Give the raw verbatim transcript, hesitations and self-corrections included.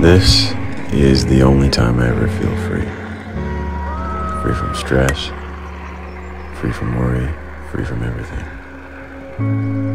This is the only time I ever feel free. Free from stress, free from worry, free from everything.